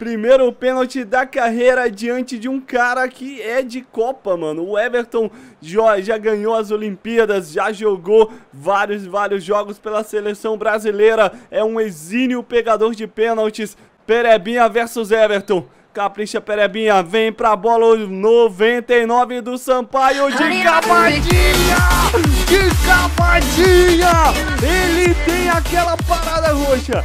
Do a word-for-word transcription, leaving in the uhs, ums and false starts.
Primeiro pênalti da carreira diante de um cara que é de Copa, mano. O Everton já, já ganhou as Olimpíadas, já jogou vários, vários jogos pela seleção brasileira. É um exímio pegador de pênaltis. Perebinha versus Everton. Capricha, Perebinha. Vem pra bola noventa e nove do Sampaio. De capadinha! De capadinha! Ele tem aquela parada roxa.